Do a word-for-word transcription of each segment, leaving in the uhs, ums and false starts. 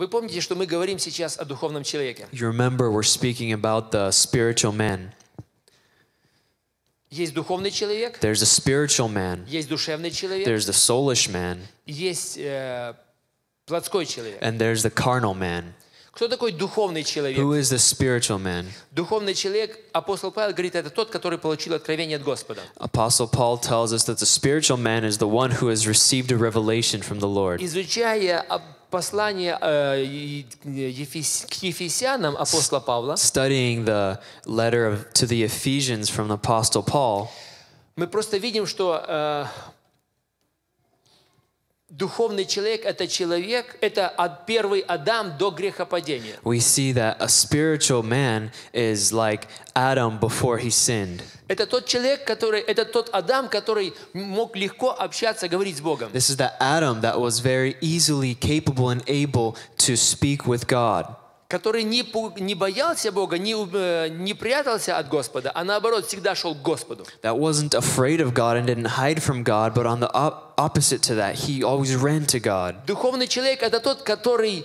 Вы помните, что мы говорим сейчас о духовном человеке? You remember we're speaking about the spiritual man. Есть духовный человек. There's a spiritual man. Есть душевный человек. There's the soulish man. Есть э, плотской человек. And there's the carnal man. Кто такой духовный человек? Who is the spiritual man? Духовный человек, апостол Павел говорит, это тот, который получил откровение от Господа. Apostle Paul tells us that the spiritual man is the one who has received a revelation from the Lord. Изучая послание к Ефесянам апостола Павла, studying the letter to the Ephesians from the apostle Paul, мы просто видим, что духовный человек — это человек, это от первый Адам до грехопадения. We see that a spiritual man is like Adam before he sinned. Это тот человек, который, это тот Адам, который мог легко общаться, говорить с Богом. This is the Adam that was very easily capable and able to speak with God. Который не, не боялся Бога, не, не прятался от Господа, а наоборот всегда шел к Господу. That wasn't afraid of God and didn't hide from God, but on the op opposite to that, he always ran to God. Духовный человек — это тот, который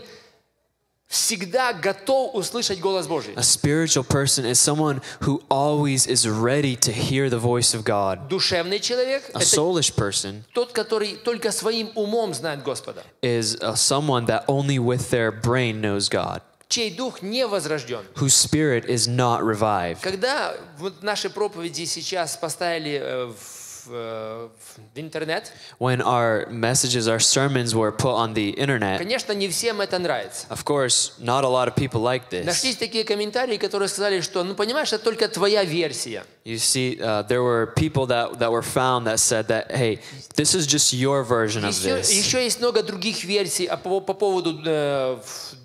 всегда готов услышать голос Божий. A spiritual person is someone who always is ready to hear the voice of God. Душевный человек — a soulish person, тот, который только своим умом знает Господа. Is someone that only with their brain knows God. Чей дух не возрожден. Whose spirit is not revived. Когда вот наши проповеди сейчас поставили в, в интернет, when our messages, our sermons were put on the internet, конечно, не всем это нравится. Of course, not a lot of people like this. Нашлись такие комментарии, которые сказали, что, ну понимаешь, это только твоя версия. You see, uh, there were people that that were found that said that, hey, this is just your version of this. Еще есть много других версий по поводу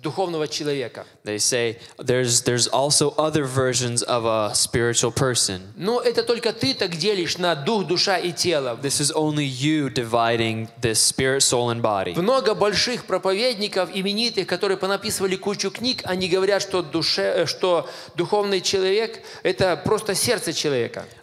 духовного человека. They say there's there's also other versions of a spiritual person. Но это только ты так делишь на дух, душа и тело. This is only you dividing this spirit, soul, and body. Много больших проповедников именитых, которые понаписывали кучу книг, они говорят, что душе, что духовный человек — это просто сердце человека.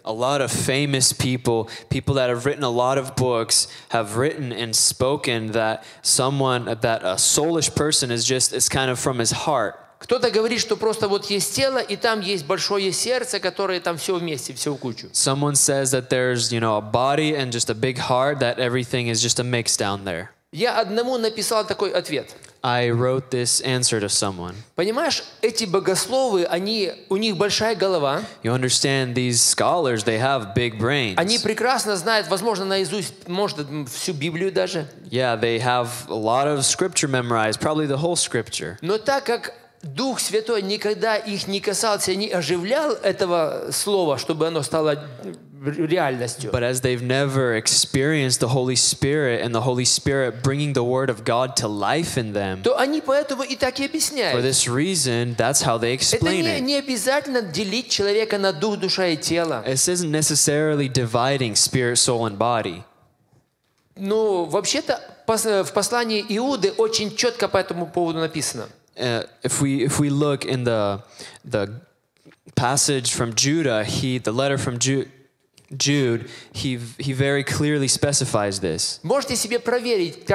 A lot of famous people, people that have written a lot of books, have written and spoken that someone, that a soulish person is just, it's kind of from his heart. Кто-то говорит, что просто вот есть тело, и там есть большое сердце, которое там все вместе, все в кучу. Someone says that there's, you know, a body and just a big heart, that everything is just a mix down there. Я одному написал такой ответ. I wrote this answer to someone. Понимаешь, эти богословы, они, у них большая голова. You understand, these scholars, they have big brains. Они прекрасно знают, возможно, наизусть, может, всю Библию даже. Yeah, they have a lot of scripture memorized, probably the whole scripture. Но так как Дух Святой никогда их не касался, не оживлял этого слова, чтобы оно стало реальностью. But as they've never experienced the Holy Spirit and the Holy Spirit bringing the Word of God to life in them, то они поэтому и так и объясняют. For this reason, that's how they explain it. Это не обязательно делить человека на дух, душа и тело. This isn't necessarily dividing spirit, soul, and body. Ну, вообще-то в послании Иуды очень четко по этому поводу написано. Uh, if we if we look in the the passage from Judah, he the letter from Jude, Jude he he very clearly specifies this. Можете себе проверить,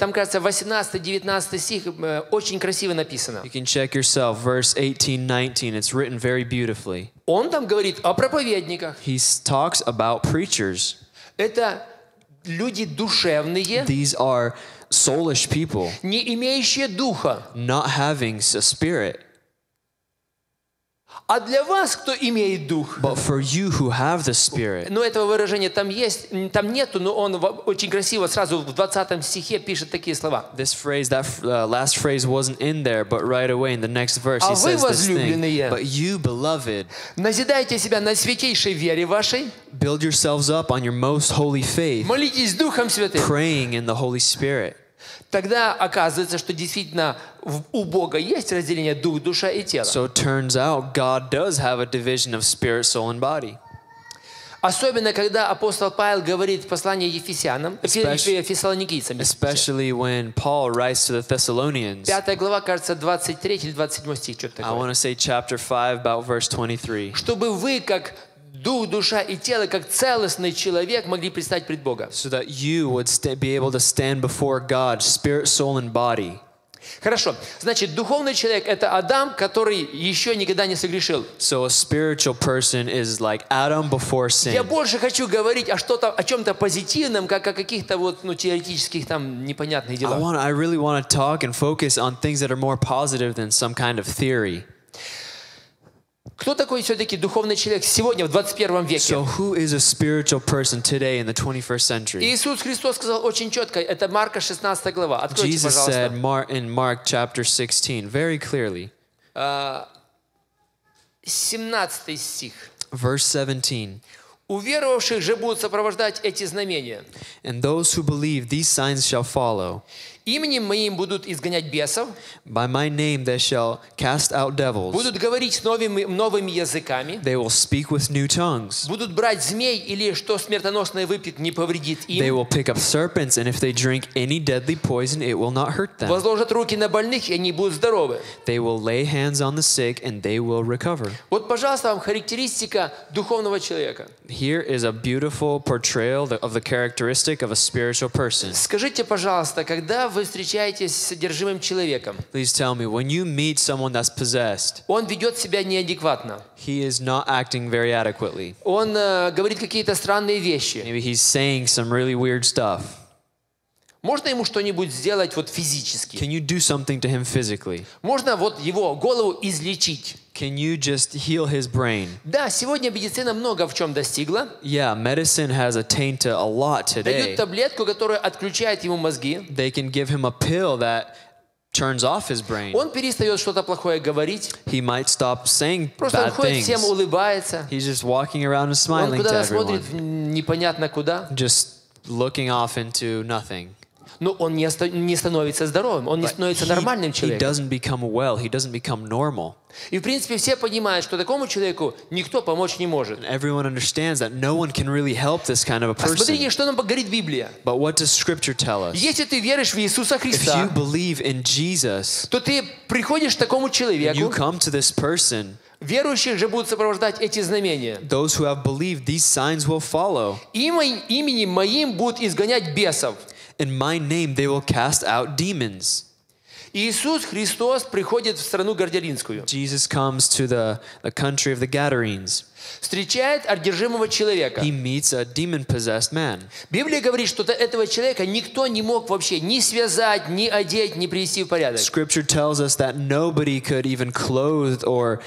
там, кажется, восемнадцатый-девятнадцатый стих очень красиво написано. You can check yourself, verse eighteen, nineteen. It's written very beautifully. Он там говорит о проповедниках. He talks about preachers. Это люди душевные. These are soulish people, не имеющие духа, not having a spirit. А для вас, кто имеет дух, but for you who have the spirit. Но этого выражения там есть, там нету, но он очень красиво сразу в двадцатом стихе пишет такие слова. This phrase, that uh, last phrase wasn't in there, but right away in the next verse he says this thing. But you, beloved, назидайте себя на святейшей вере вашей. Build yourselves up on your most holy faith. Молитесь Духом Святым. Praying in the Holy Spirit. Тогда оказывается, что действительно у Бога есть разделение дух, душа и тело. So turns out God does have a division of spirit, soul, and body. Особенно когда апостол Павел говорит в послании Ефесянам, Фессалоникийцам. Especially when Paul writes to the Thessalonians. Пятая глава, кажется, двадцать третий или двадцать седьмой стих, что-то такое. I want to say chapter five, about verse twenty-three. Чтобы вы как дух, душа и тело, как целостный человек, могли предстать пред Бога. So that you would be able to stand before God, spirit, soul, and body. Хорошо. Значит, духовный человек – это Адам, который еще никогда не согрешил. So a spiritual person is like Adam before sin. Я больше хочу говорить о что-то, о чем-то позитивном, как о каких-то вот ну теоретических там непонятных делах. I want, I really want to talk and focus on things that are more positive than some kind of theory. Кто такой все-таки духовный человек сегодня в двадцать первом веке? So who is a spiritual person today in the twenty-first century? Иисус Христос сказал очень четко, это Марка шестнадцатая глава. Откройте, пожалуйста. Jesus said in Mark chapter sixteen very clearly. семнадцатый стих. Verse seventeen. Уверовавших же будут сопровождать эти знамения. And those who believe these signs shall follow. Именем моим будут изгонять бесов. By my name they shall cast out devils. Будут говорить новыми новыми языками. They will speak with new tongues. Будут брать змей или что смертоносное выпьет не повредит им. They will pick up serpents and if they drink any deadly poison it will not hurt them. Возложат руки на больных и они будут здоровы. They will lay hands on the sick and they will recover. Вот, пожалуйста, вам характеристика духовного человека. Here is a beautiful portrayal of the characteristic of a spiritual person. Скажите, пожалуйста, когда вы встречаетесь с одержимым человеком, please tell me, when you meet someone that's possessed, он ведет себя неадекватно. He is not acting very adequately. Он uh, говорит какие-то странные вещи. Maybe he's saying some really weird stuff. Можно ему что-нибудь сделать вот физически? Can you do something to him physically? Можно вот его голову излечить? Can you just heal his brain? Да, сегодня медицина много в чем достигла. Yeah, medicine has attained to a lot today. Дают таблетку, которая отключает ему мозги. They can give him a pill that turns off his brain. Он перестает что-то плохое говорить. He might stop saying bad things. Всем улыбается. He's just walking around and smiling to everyone. Он куда-то смотрит непонятно куда. Just looking off into nothing. Но он не не становится здоровым, он не становится нормальным человеком. He doesn't become well, he doesn't become normal. И в принципе все понимают, что такому человеку никто помочь не может. Everyone understands that no one can really help this kind of a person. Посмотрите, что нам говорит Библия. But what does Scripture tell us? Если ты веришь в Иисуса Христа, if you believe in Jesus, то ты приходишь к такому человеку. You come to this person. Верующих же будут сопровождать эти знамения. Those who have believed, these signs will follow. Именем моим будут изгонять бесов. In my name they will cast out demons. Иисус Христос приходит в страну гадаринскую. Jesus comes to the, the country of the Gadarenes. Встречает одержимого человека. He meets a demon-possessed man. Библия говорит, что этого человека никто не мог вообще ни связать, ни одеть, ни привести в порядок. Scripture tells us that nobody could even clothe or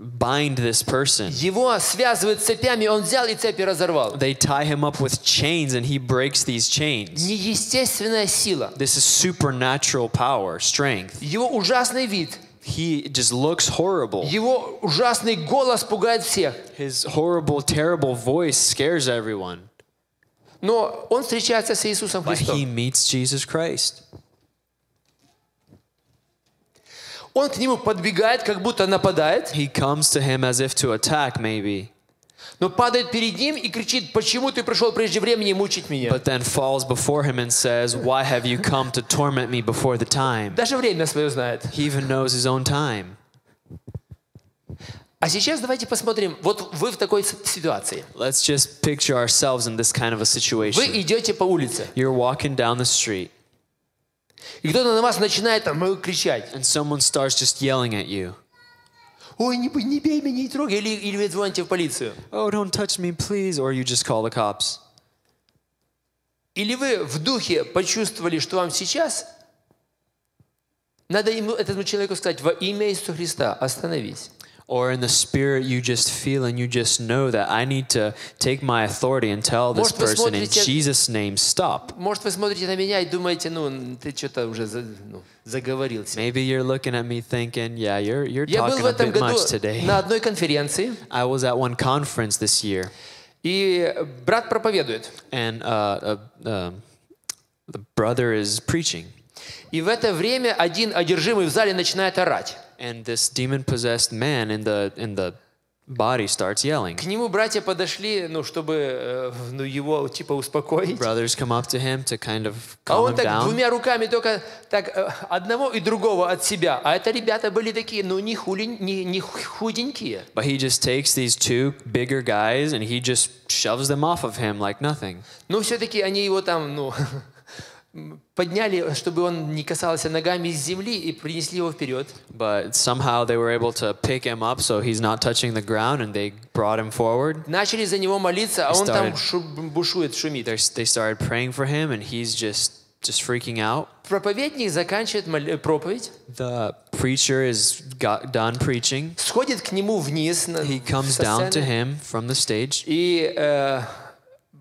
bind this person. Его связывают цепями, он взял и цепи разорвал. They tie him up with chains and he breaks these chains. Неестественная сила. This is supernatural power, strength. Его ужасный вид. He just looks horrible. Его ужасный голос пугает всех. His horrible, terrible voice scares everyone. Но он встречается с Иисусом Христом. But he meets Jesus Christ. Он к нему подбегает, как будто нападает. He comes to him as if to attack, maybe. Но падает перед ним и кричит: «Почему ты пришел прежде времени мучить меня?» But then falls before him and says, "Why have you come to torment me before the time?" Даже время свое знает. He even knows his own time. А сейчас давайте посмотрим. Вот вы в такой ситуации. Let's just picture ourselves in this kind of a situation. Вы идете по улице. You're walking down the street. И кто-то на вас начинает там кричать. And someone starts just yelling at you. Ой, не, не бей меня, не трогай, или, или вы звоните в полицию. Oh, don't touch me, please, or you just call the cops. Или вы в духе почувствовали, что вам сейчас надо ему, этому человеку сказать: во имя Иисуса Христа, остановись. Or in the spirit you just feel and you just know that I need to take my authority and tell this person in Jesus' name, stop. Может, вы смотрите на меня и думаете, ну, ты что-то уже заговорился. Maybe you're looking at me thinking, yeah, you're you're talking a bit much today. Я был в этом году на одной конференции. I was at one conference this year. И брат проповедует. And uh, uh, the brother is preaching. И в это время один одержимый в зале начинает орать. And this demon-possessed man in the in the body starts yelling. К нему братья подошли, ну чтобы ну его типа успокоить. Brothers come up to him to kind of calm him down. А он так двумя руками только так одного и другого от себя. А это ребята были такие, ну не хули, не не худенькие. But he just takes these two bigger guys and he just shoves them off of him like nothing. Но все-таки они его там, ну подняли, чтобы он не касался ногами земли, и принесли его вперед. But somehow they were able to pick him up, so he's not touching the ground, and they brought him forward. Начали за него молиться, а он там бушует, шумит. They started praying for him, and he's just just freaking out. Проповедник заканчивает проповедь. The preacher is got done preaching. Сходит к нему вниз. He comes down to him from the stage. И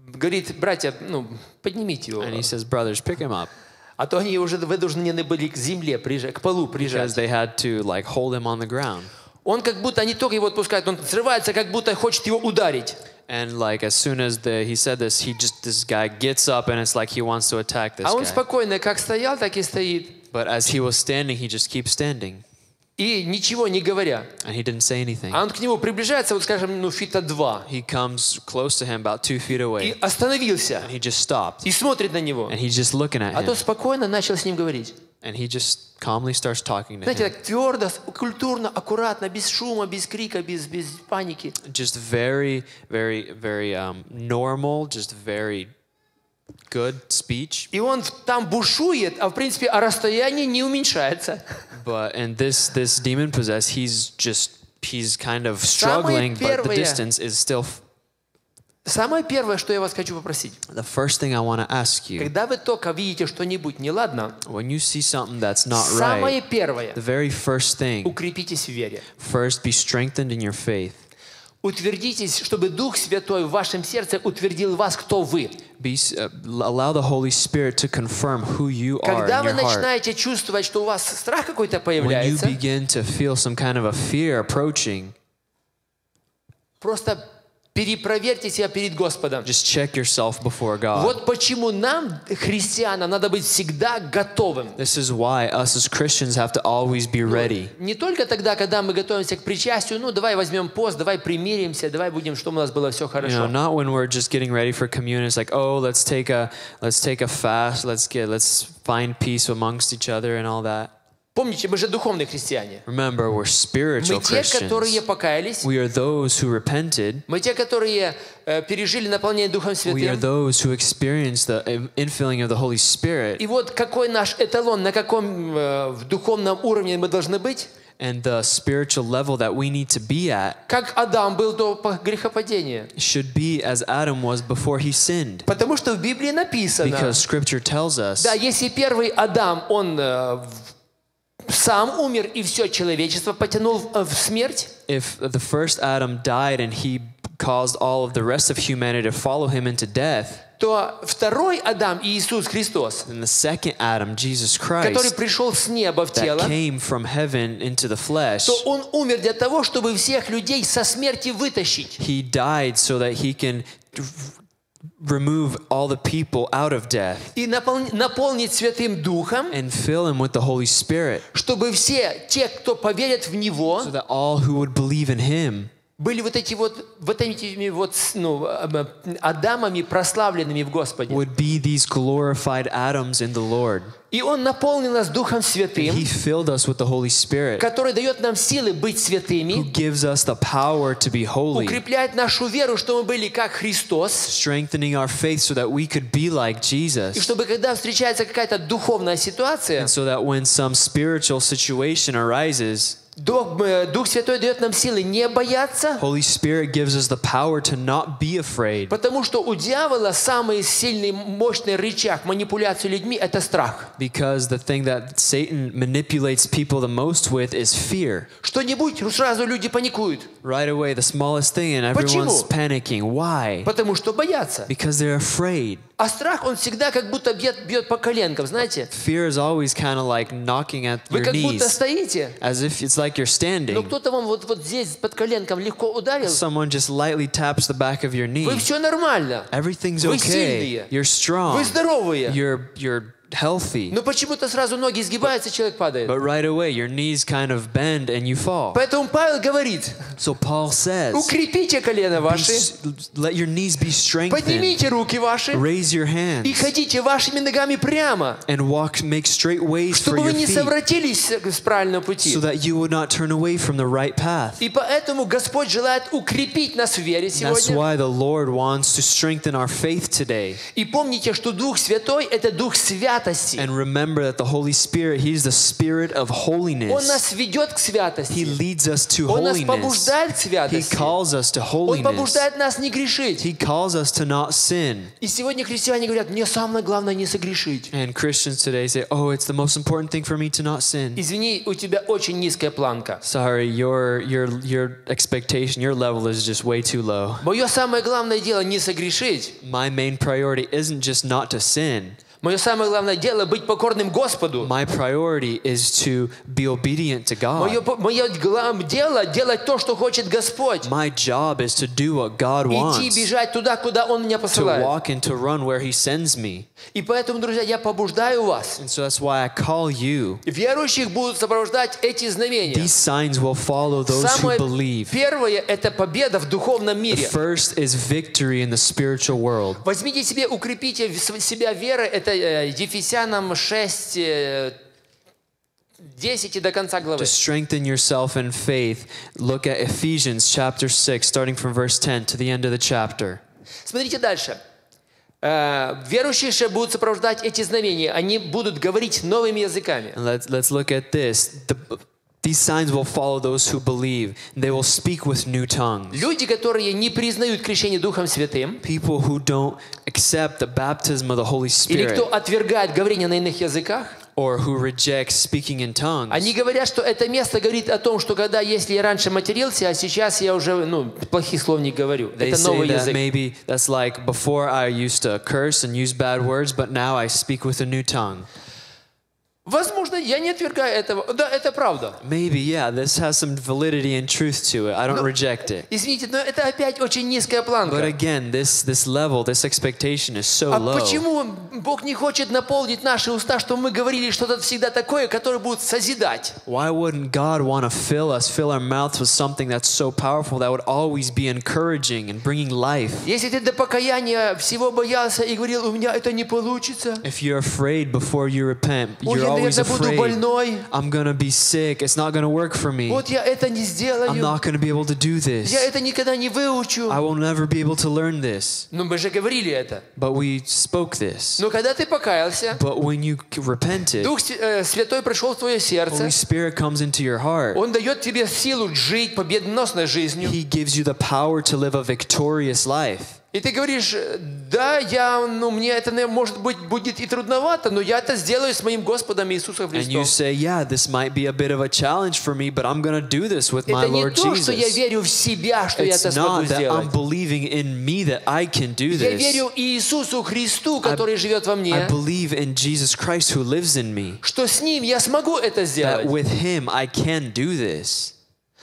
говорит: братья, ну, поднимите его. And he says, brothers, pick him up. А то они уже вынуждены были к земле прижать, к полу прижать. Because they had to like hold him on the ground. Он как будто не только его отпускает, он срывается, как будто хочет его ударить. And like as soon as the, he said this, he just this guy gets up and it's like he wants to attack this guy. А он спокойно как стоял, так и стоит. But as he was standing, he just keeps standing. И ничего не говоря. And he didn't say anything. А он к нему приближается, вот скажем, ну фита два. He comes close to him, about two feet away. И остановился. And he just stopped. И смотрит на него. And he's just looking at him. А тот спокойно начал с ним говорить. And he just calmly starts talking to him. Знаете, так твердо, культурно, аккуратно, без шума, без крика, без без паники. Just very, very, very um, normal, just very good speech. И он там бушует, а в принципе, а расстояние не уменьшается. But and this this demon possessed, he's just he's kind of struggling, but the distance is still. Самое первое, что я вас хочу попросить. The first thing I want to ask you. Когда вы только видите что-нибудь неладно, when you see something that's not right. Самое первое. The very first thing. Укрепитесь в вере. First, be strengthened in your faith. Утвердитесь, чтобы Дух Святой в вашем сердце утвердил вас, кто вы. Когда вы начинаете чувствовать, что у вас страх какой-то появляется, просто перепроверьте себя перед Господом. Just check yourself before God. Вот почему нам, христианам, надо быть всегда готовым. This is why us as Christians have to always be ready. Не только тогда, когда мы готовимся к причастию, ну давай возьмем пост, давай примиримся, давай будем, чтобы у нас было все хорошо. You know, not when we're just getting ready for communion. It's like, oh, let's take a, let's take a fast, let's get, let's find peace amongst each other and all that. Помните, мы же духовные христиане. Remember, we're spiritual Christians. Мы те, которые покаялись. We are those who repented. Мы те, которые пережили наполнение Духом Святым. We are those who experienced the infilling of the Holy Spirit. И вот какой наш эталон, на каком в духовном уровне мы должны быть? And the spiritual level that we need to be at should be as Adam was before he sinned. Because Scripture tells us. Да, если первый Адам, он сам умер и все человечество потянул в смерть. If the first Adam died and he caused all of the rest of humanity to follow him into death, то второй Адам Иисус Христос, and the second Adam, Jesus Christ, который пришел с неба в тело, that came from heaven into the flesh, то он умер для того, чтобы всех людей со смерти вытащить. He died so that he can remove all the people out of death and fill him with the Holy Spirit so that all who would believe in him были вот эти вот, вот этими вот, ну, Адамами, прославленными в Господе. Would be these glorified Adams in the Lord. И он наполнил нас Духом Святым, He filled us with the Holy Spirit, который дает нам силы быть святыми, who gives us the power to be holy, укрепляет нашу веру, что мы были как Христос, strengthening our faith so that we could be like Jesus, и чтобы когда встречается какая-то духовная ситуация, and so that when some spiritual situation arises, Дух, Дух Святой дает нам силы не бояться. Holy Spirit gives us the power to not be afraid. Потому что у дьявола самый сильный, мощный рычаг манипуляции людьми — это страх. Because the thing that Satan manipulates people the most with is fear. Что-нибудь сразу люди паникуют. Right away, the smallest thing and everyone's panicking. Why? Потому что боятся. Because they're afraid. А страх, он всегда как будто бьет, бьет по коленкам, знаете? Fear is always kind of like knocking at your knees. Вы как будто стоите. As if it's like you're standing. Но кто-то вам вот вот здесь под коленком легко ударил. Someone just lightly taps the back of your knee. Вы все нормально. Everything's okay. Вы сильные. You're strong. Вы здоровые. You're you're healthy. Но почему-то сразу ноги сгибаются, человек падает. But right away your knees kind of bend and you fall. Поэтому Павел говорит. So Paul says. Укрепите колено ваши. Let your knees be strengthened. Поднимите руки ваши. Raise your hands. И ходите вашими ногами прямо. And walk, make straight ways for your feet. Чтобы вы не совратились с правильного пути. So that you would not turn away from the right path. И поэтому Господь желает укрепить нас в вере сегодня. That's why the Lord wants to strengthen our faith today. И помните, что Дух Святой — это Дух Святый. святости. And remember that the Holy Spirit, He is the Spirit of holiness. Он нас ведет к святости. He leads us to holiness. Он нас побуждает к святости. He calls us to holiness. Он побуждает нас не грешить. He calls us to not sin. И сегодня христиане говорят: мне самое главное не согрешить. And Christians today say, oh, it's the most important thing for me to not sin. Извини, у тебя очень низкая планка. Sorry, your your your expectation, your level is just way too low. Мое самое главное дело не согрешить. My main priority isn't just not to sin. Мое самое главное дело быть покорным Господу. My priority is to be obedient to God. Мое мое главное дело делать то, что хочет Господь. My job is to do what God wants. Идти бежать туда, куда Он меня посылает. To walk and to run where He sends me. И поэтому, друзья, я побуждаю вас. And so that's why I call you. Верующих будут сопровождать эти знамения. These signs will follow those who believe. Первое – это победа в духовном мире. The first is victory in the spiritual world. Возьмите себе, укрепите себя верой. Это Ефесянам шесть, десять и до конца главы. To strengthen yourself in faith, look at Ephesians chapter six, starting from verse ten to the end of the chapter. Смотрите дальше. Верующие же будут сопровождать эти знамения. Они будут говорить новыми языками. Let's let's look at this. These signs will follow those who believe. They will speak with new tongues. Люди, которые не признают крещение Духом Святым, people who don't accept the baptism of the Holy Spirit, или кто отвергает говорение на иных языках, or who rejects speaking in tongues. Они говорят, что это место говорит о том, что когда, если я раньше матерился, а сейчас я уже, ну, плохих слов не говорю. Это новый язык. Maybe that's like before I used to curse and use bad words, but now I speak with a new tongue. Возможно, я не отвергаю этого. Да, это правда. Maybe, yeah, this has some validity and truth to it. I don't reject it. Извините, но это опять очень низкая планка. But again, this this level, this expectation is so low. А почему Бог не хочет наполнить наши уста, чтобы мы говорили что-то всегда такое, которое будет созидать? Why wouldn't God want to fill us, fill our mouths with something that's so powerful that would always be encouraging and bringing life? Если ты до покаяния всего боялся и говорил: у меня это не получится. If you're afraid before you repent, you're always afraid. I'm gonna be sick. It's not gonna work for me. I'm not gonna be able to do this. I will never be able to learn this. But we spoke this. But when you repented, the Holy Spirit comes into your heart. He gives you the power to live a victorious life. И ты говоришь: да, я, ну, мне это, может быть, будет и трудновато, но я это сделаю с моим Господом Иисусом Христом. And you say, yeah, this might be a bit of a challenge for me, but I'm gonna do this with my Lord Jesus. Это не то, что я верю в себя, что я это смогу сделать. It's not that I'm believing in me that I can do this. Я верю Иисусу Христу, который живет во мне. I believe in Jesus Christ who lives in me. Что с Ним я смогу это сделать. That with Him I can do this.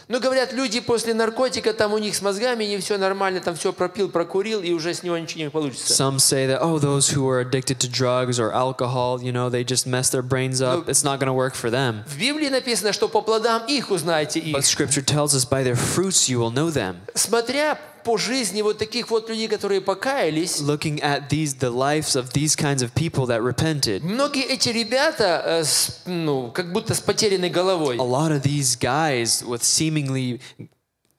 Ну, говорят, люди после наркотика, там у них с мозгами не все нормально, там все пропил, прокурил, и уже с него ничего не получится. Some say that, oh, those who are addicted to drugs or alcohol, you know, they just mess their brains up. It's not going to work for them. В Библии написано, что по плодам их узнаете их. But Scripture tells us, by their fruits you will know them. Смотря по жизни вот таких вот людей, которые покаялись, looking at these, the lives of these kinds of people that repented, многие эти ребята, ну, как будто с потерянной головой. A lot of these guys with seemingly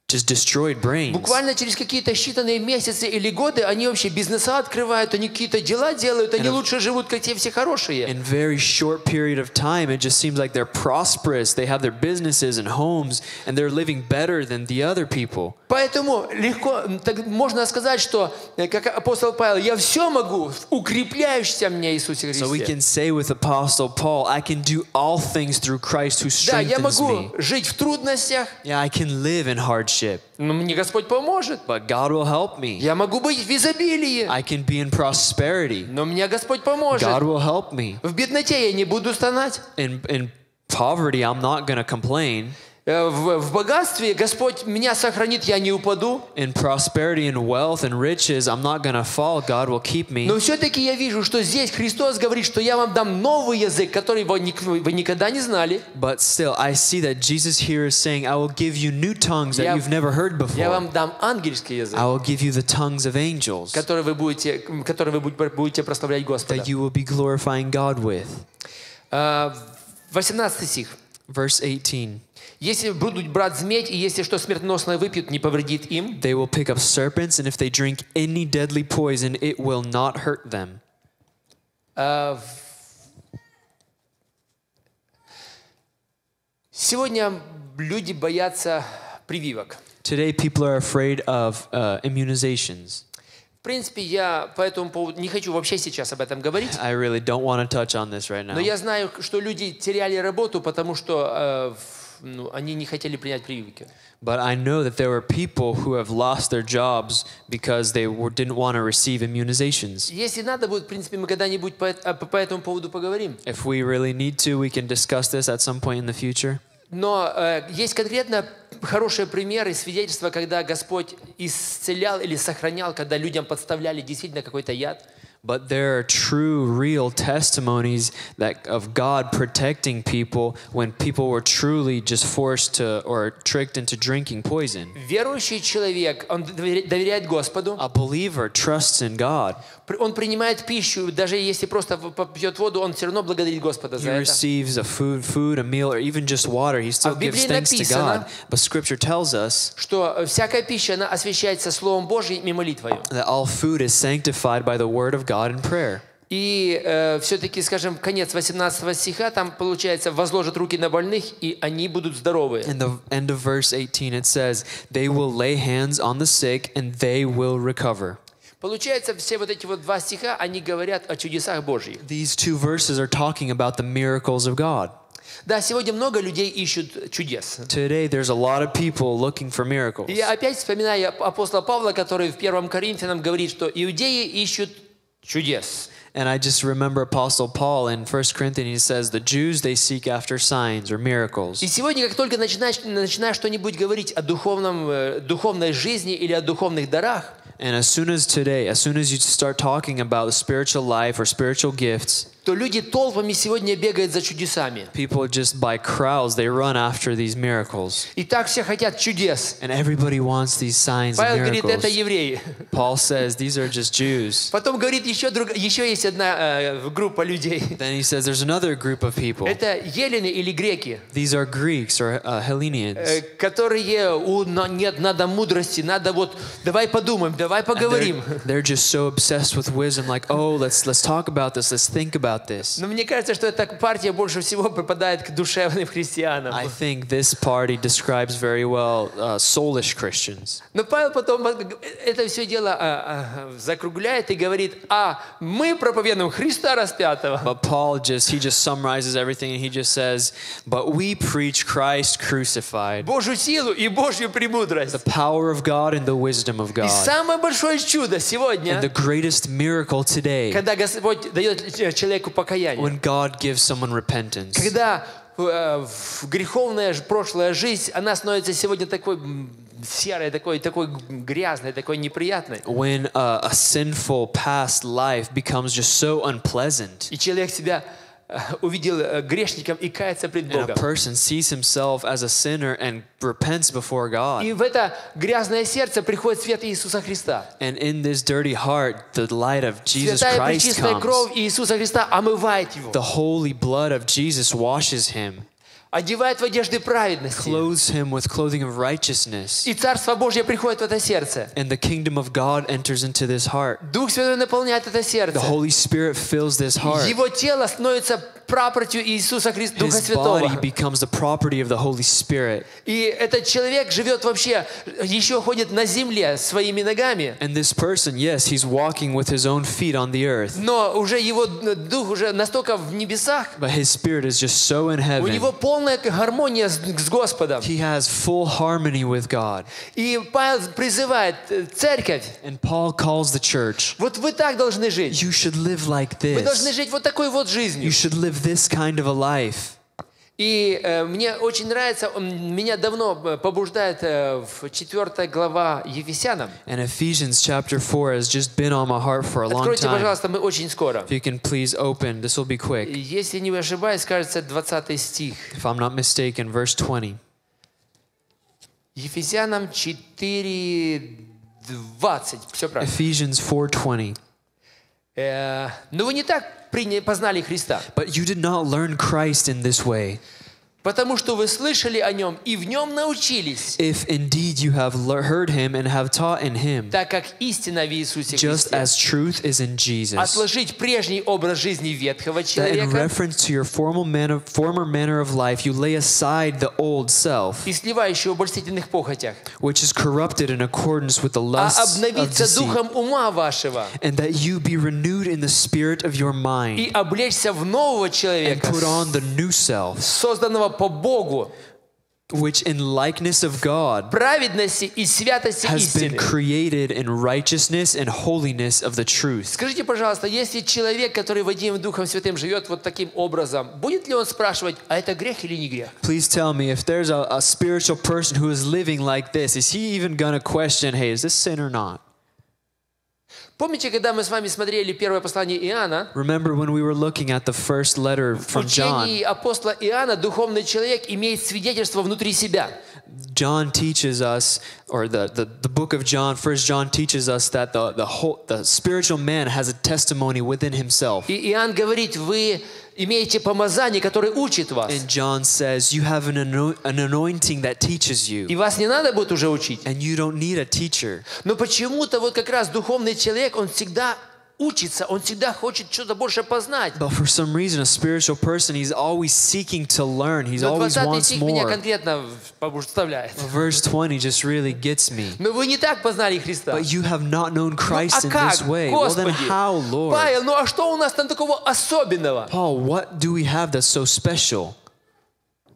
just destroyed brains. Буквально через какие-то считанные месяцы или годы они вообще бизнеса открывают, они какие-то дела делают, они лучше живут, как те все хорошие. In very short period of time, it just seems like they're prosperous. They have their businesses and homes, and they're living better than the other people. Поэтому легко, так можно сказать, что, как апостол Павел, я все могу, укрепляющийся мне Иисусе Христе. So we can say with Apostle Paul, I can do all things through Christ who strengthens me. Да, я могу жить в трудностях. Yeah, I can live in hardship. Но мне Господь поможет. But God will help me. Я могу быть в изобилии. I can be in prosperity. Но мне Господь поможет. God will help me. В бедноте я не буду стонать. In, in poverty, I'm not gonna complain. В, в богатстве Господь меня сохранит, я не упаду. In prosperity and wealth and riches, I'm not gonna fall. God will keep me. Но все-таки я вижу, что здесь Христос говорит, что я вам дам новый язык, который вы, вы никогда не знали. But still, I see that Jesus here is saying, I will give you new tongues that я, you've never heard before. Я вам дам ангельский язык. I will give you the tongues of angels. Который вы будете, который вы будете прославлять Господа. That you will be glorifying God with. Uh, восемнадцатый стих. Verse eighteen. Если будут брать змей, и если что смертоносное выпьют, не повредит им. They will pick up serpents, and if they drink any deadly poison, it will not hurt them. Сегодня люди боятся прививок. Today people are afraid of uh, immunizations. В принципе, я по этому поводу не хочу вообще сейчас об этом говорить. I really don't want to touch on this right now. Но я знаю, что люди теряли работу, потому что э, ну, они не хотели принять прививки. But I know that there were people who have lost their jobs because they were, didn't want to receive immunizations. Если надо будет, в принципе, мы когда-нибудь по, по этому поводу поговорим. If we really need to, we can discuss this at some point in the future. Но э, есть конкретно хорошие примеры, свидетельства, когда Господь исцелял или сохранял, когда людям подставляли действительно какой-то яд. But there are true, real testimonies that of God protecting people when people were truly just forced to or tricked into drinking poison. Верующий человек, он доверяет Господу. A believer trusts in God. Он принимает пищу, даже если просто попьет воду, он все равно благодарит Господа за это. He receives a food, food, a meal, or even just water. He still gives thanks to God. But Scripture tells us что всякая пища она освящается словом Божьим и молитвою. That all food is sanctified by the word of God. God in prayer. И э, все-таки, скажем, конец восемнадцатого стиха, там получается, возложат руки на больных, и они будут здоровы. In the end of verse eighteen it says, they will lay hands on the sick and they will recover. Получается, все вот эти вот два стиха, они говорят о чудесах Божьих. These two verses are talking about the miracles of God. Да, сегодня много людей ищут чудес. Today there's a lot of people looking for miracles. И опять вспоминаю апостола Павла, который в первом Коринфянам говорит, что иудеи ищут чудес. And I just remember Apostle Paul in First Corinthians, he says, the Jews, they seek after signs or miracles. И сегодня, как только начинаешь, начинаешь что-нибудь говорить о духовном, духовной жизни или о духовных дарах, and as soon as today, as soon as you start talking about the spiritual life or spiritual gifts, то люди толпами сегодня бегают за чудесами. People just by crowds, they run after these miracles. И так все хотят чудес. And everybody wants these signs and miracles. Павел говорит, это евреи. Paul says, these are just Jews. Потом говорит, еще друг, еще есть одна группа людей. Then he says, there's another group of people. Это елены или греки. These are Greeks or Hellenians. Которые, нет, надо мудрости, надо вот, давай подумаем, давай поговорим. They're just so obsessed with wisdom, like, oh, let's let's talk about this, let's think about. Но мне кажется, что эта партия больше всего припадает к душевным христианам. I think this party describes very well uh, soulish Christians. Но Павел потом это все дело uh, uh, закругляет и говорит: а мы проповедуем Христа распятого. But Paul just he just summarizes everything and he just says, but we preach Christ crucified. Божью силу и Божью премудрость. The power of God and the wisdom of God. И самое большое чудо сегодня. And the greatest miracle today. Когда Господь дает человеку when God gives someone repentance. Когда греховная прошлая жизнь, она становится сегодня такой серой, такой, такой грязной, такой неприятной. When a sinful past life becomes just so unpleasant. И человек себя увидел грешником и кается пред Богом. And a person sees himself as a sinner and repents before God. И в это грязное сердце приходит свет Иисуса Христа. And in this dirty heart, the light of Jesus Christ comes. Святая пречистая кровь Иисуса Христа омывает его. The holy blood of Jesus washes him. Одевает в одежды праведности. Clothes him with clothing of righteousness. И Царство Божье приходит в это сердце. And the kingdom of God enters into this heart. Дух Святой наполняет это сердце. The Holy Spirit fills this heart. Его тело становится property Иисуса Христа, Духа Святого. His body becomes the property of the Holy Spirit. И этот человек живет вообще, еще ходит на земле своими ногами. And this person, yes, he's walking with his own feet on the earth. Но уже его дух уже настолько в небесах. But his spirit is just so in heaven. У него полная гармония с, с Господом. He has full harmony with God. И Павел призывает церковь. And Paul calls the church. Вот вы так должны жить. You should live like this. Вы должны жить вот такой вот жизнью. You should live this kind of a life. И мне очень нравится, меня давно побуждает в четвёртая глава Ефесянам. And Ephesians chapter four has just been on my heart for a long time. Откройте, пожалуйста, мы очень скоро. If you can please open, this will be quick. Если не ошибаюсь, кажется, двадцатый стих. If I'm not mistaken, verse twenty. Ефесянам четыре двадцать. Все правильно. Ephesians four twenty. Но вы не так познали Христа. But you did not learn Christ in this way. Потому что вы слышали о нем и в нем научились. If indeed you have heard him and have taught in him. Так как истина в Иисусе Христе. Just as truth is in Jesus. Отложить прежний образ жизни ветхого человека. That in reference to your formal manner, former manner of life, you lay aside the old self. И сливающего в обольстительных похотях. Which is corrupted in accordance with the lusts of deceit. А обновиться духом ума вашего. And that you be renewed in the spirit of your mind. И облечься в нового человека. And put on the new self. Созданного по Богу, which in likeness of God праведности и святости has been created in righteousness and holiness of the truth. Скажите, пожалуйста, если человек, который водим Духом Святым, живет вот таким образом, будет ли он спрашивать, а это грех или не грех? Please tell me if there's a, a spiritual person who is living like this, is he even gonna question, hey, is this sin or not? Помните, когда мы с вами смотрели первое послание Иоанна? Remember when we were looking at the first letter from John? В учении апостола Иоанна духовный человек имеет свидетельство внутри себя. John teaches us, or the the the book of John, First John teaches us that the the whole the spiritual man has a testimony within himself. И Иоанн говорит: вы имеете помазание, которое учит вас. And John says, you have an an anointing that teaches you. И вас не надо будет уже учить. And you don't need a teacher. Но почему-то вот как раз духовный человек, он всегда учится, он всегда хочет что-то больше познать. But for some reason, a spiritual person, he's always seeking to learn. He's always wants more. Меня конкретно побуждает. Verse twenty just really gets me. Но вы не так познали Христа. But you have not known Christ in this way. Well, then how, Lord? Павел, ну а что у нас там такого особенного? Paul, what do we have that's so special?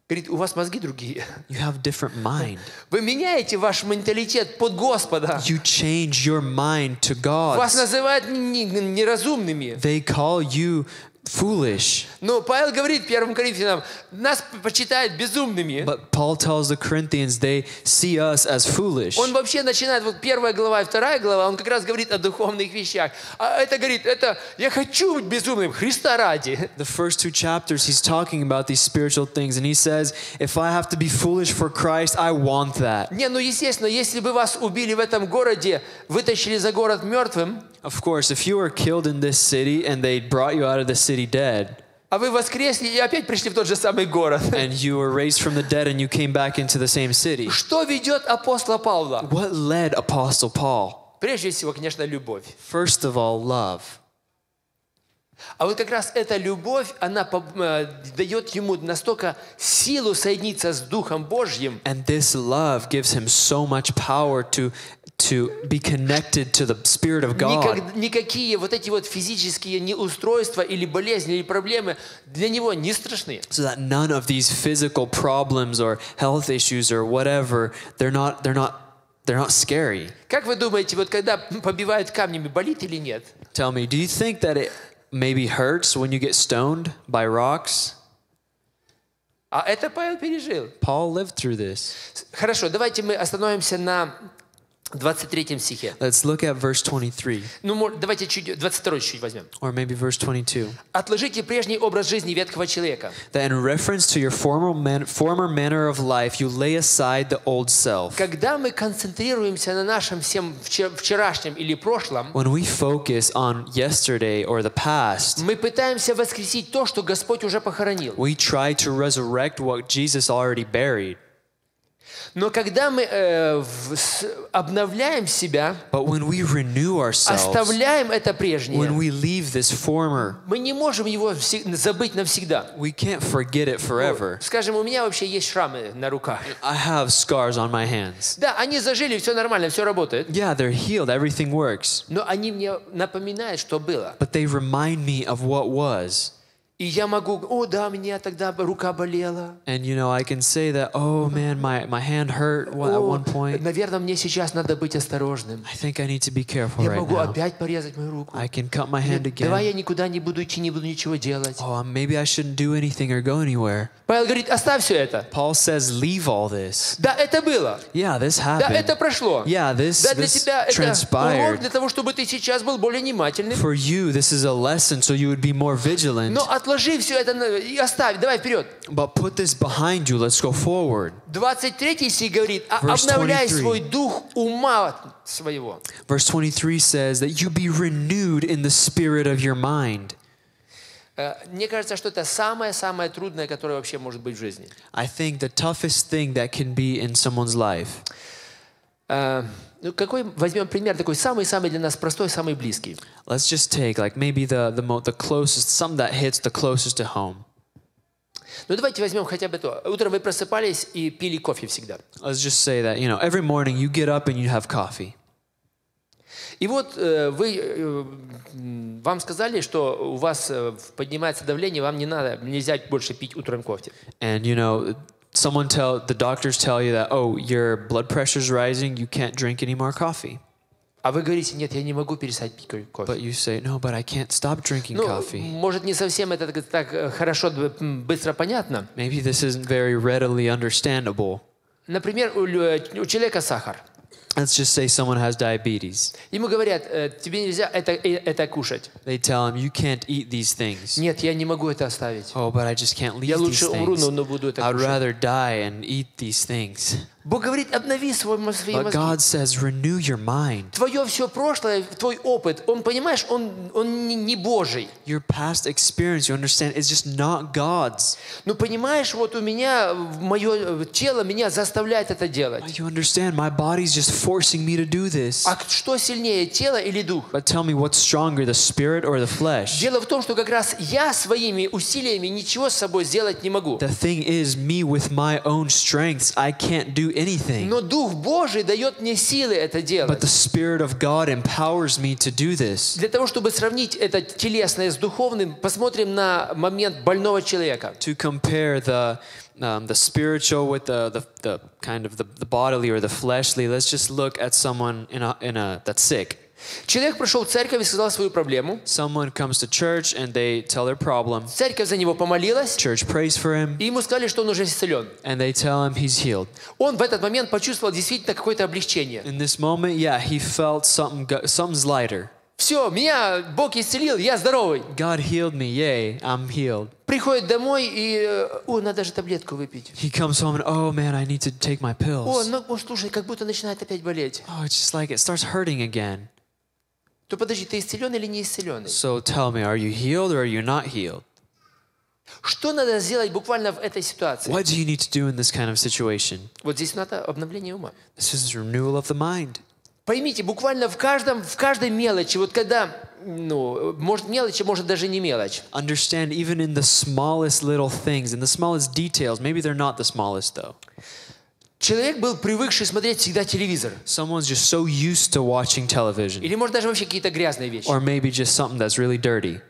Говорит, у вас мозги другие. You have different mind. Вы меняете ваш менталитет под Господа. You change your mind to God. Вас называют неразумными. They call you foolish. Но Павел говорит первым Коринфянам, нас почитают безумными. But Paul tells the Corinthians they see us as foolish. Он вообще начинает вот первая глава и вторая глава, он как раз говорит о духовных вещах. А это говорит, это я хочу быть безумным Христа ради. The first two chapters he's talking about these spiritual things and he says, if I have to be foolish for Christ, I want that. Не, ну естественно, если бы вас убили в этом городе, вытащили за город мертвым. Of course, if you were killed in this city and they brought you out of the city dead, а вы воскресли и опять пришли в тот же самый город. And you were raised from the dead and you came back into the same city. Что ведет апостола Павла? What led Apostle Paul? Прежде всего, конечно, любовь. First of all, love. А вот как раз эта любовь, она дает ему настолько силу соединиться с Духом Божьим. And this love gives him so much power to to be connected to the Spirit of God. Никакие вот эти вот физические неустройства или болезни или проблемы для него не страшны. So that none of these physical problems or health issues or whatever, they're not they're not they're not scary. Как вы думаете, вот когда побивают камнями, болит или нет? Tell me, do you think that it maybe hurts when you get stoned by rocks? А это Павел пережил. Paul lived through this. Хорошо, давайте мы остановимся на двадцать третьем стихе. Let's look at verse twenty-three. Ну, давайте чуть двадцать второй чуть возьмем. Or maybe verse twenty-two. Отложите прежний образ жизни ветхого человека. That in reference to your former man, former manner of life, you lay aside the old self. Когда мы концентрируемся на нашем всем вчерашнем или прошлом, when we focus on yesterday or the past, мы пытаемся воскресить то, что Господь уже похоронил. We try to resurrect what Jesus already buried. Но когда мы э, в, с, обновляем себя, оставляем это прежнее, former, мы не можем его забыть навсегда. We can't forget it forever. Скажем, у меня вообще есть шрамы на руках. I have scars on my hands. Да, они зажили, все нормально, все работает. Yeah, they're healed, everything works. Но они мне напоминают, что было. But they remind me of what was. И я могу, о да, мне тогда рука болела. And you know, I can say that, oh man, my my hand hurt at one point. Наверное, мне сейчас надо быть осторожным. I think I need to be careful right now. Я могу опять порезать мою руку. I can cut my hand again. Давай я никуда не буду идти, не буду ничего делать. Oh, maybe I shouldn't do anything or go anywhere. Павел говорит, оставь все это. Paul says, leave all this. Да, это было. Yeah, this happened. Да, это прошло. Yeah, this transpired. Да, для тебя это урок для того, чтобы ты сейчас был более внимательным. For you, this is a lesson, so you would be more vigilant. Но отложи все это и оставь, давай вперед. But put this behind you, let's go forward. двадцать третий стих говорит, обновляй свой дух ума своего. Verse twenty-three says that you be renewed in the spirit of your mind. Мне кажется, что это самое-самое трудное, которое вообще может быть в жизни. I think the toughest thing that can be in someone's life. Ну, какой возьмем пример такой самый-самый для нас простой, самый близкий. Let's just take like maybe the the the closest, some that hits the closest to home. Ну давайте возьмем хотя бы то. Утром вы просыпались и пили кофе всегда. Let's just say that you know every morning you get up and you have coffee. И вот вы, вам сказали, что у вас поднимается давление, вам не надо, нельзя больше пить утром кофе. And you know, someone tell, the doctors tell you that, oh, your blood pressure's rising, you can't drink any more coffee. А вы говорите, нет, я не могу перестать пить кофе. But you say, no, but I can't stop drinking coffee. Ну, может, не совсем это так хорошо, быстро понятно. Maybe this isn't very readily understandable. Например, у человека сахар. Let's just say someone has diabetes. Ему говорят, тебе нельзя это это кушать. They tell him you can't eat these things. Нет, я не могу это оставить. Oh, but I just can't leave these things. I'd rather die and eat these things. Бог говорит, обнови свой мозг. But God says, renew your mind. Твое все прошлое, твой опыт, он понимаешь, он он не Божий. Your past experience, you understand, is just not God's. Ну понимаешь, вот у меня мое тело меня заставляет это делать. You understand, my body's just forcing me to do this. А что сильнее, тело или дух? But tell me what's stronger, the spirit or the flesh? Дело в том, что как раз я своими усилиями ничего с собой сделать не могу. The thing is, me with my own strengths, I can't do anything. Но Дух Божий дает мне силы это делать. But the Spirit of God empowers me to do this. Для того, чтобы сравнить это телесное с духовным, посмотрим на момент больного человека. To compare the um, the spiritual with the the, the kind of the, the bodily or the fleshly, let's just look at someone in a, in a that's sick. Человек пришел в церковь и сказал свою проблему. Someone comes to church and they tell their problem. Церковь за него помолилась. Church prays for him. И ему сказали, что он уже исцелен. And they tell him he's healed. Он в этот момент почувствовал действительно какое-то облегчение. In this moment, yeah, he felt something, something's lighter. Все, меня Бог исцелил, я здоровый. God healed me, yay, I'm healed. Приходит домой и, о, надо же таблетку выпить. He comes home and, oh man, I need to take my pills. О, ну, слушай, как будто начинает опять болеть. Oh, it's just like it starts hurting again. То подожди, ты исцелен или не исцеленный? So tell me, are you healed or are you not healed? Что надо сделать буквально в этой ситуации? What do you need to do in this kind of situation? Вот здесь надо обновление ума. This is renewal of the mind. Поймите, буквально в каждом, в каждой мелочи, вот когда, ну, может мелочь, может даже не мелочь. Understand, even in the smallest little things, in the smallest details, maybe they're not the smallest though. Человек был привыкший смотреть всегда телевизор. Someone's just so used to watching television. Или может даже вообще какие-то грязные вещи. Or maybe just something that's really dirty.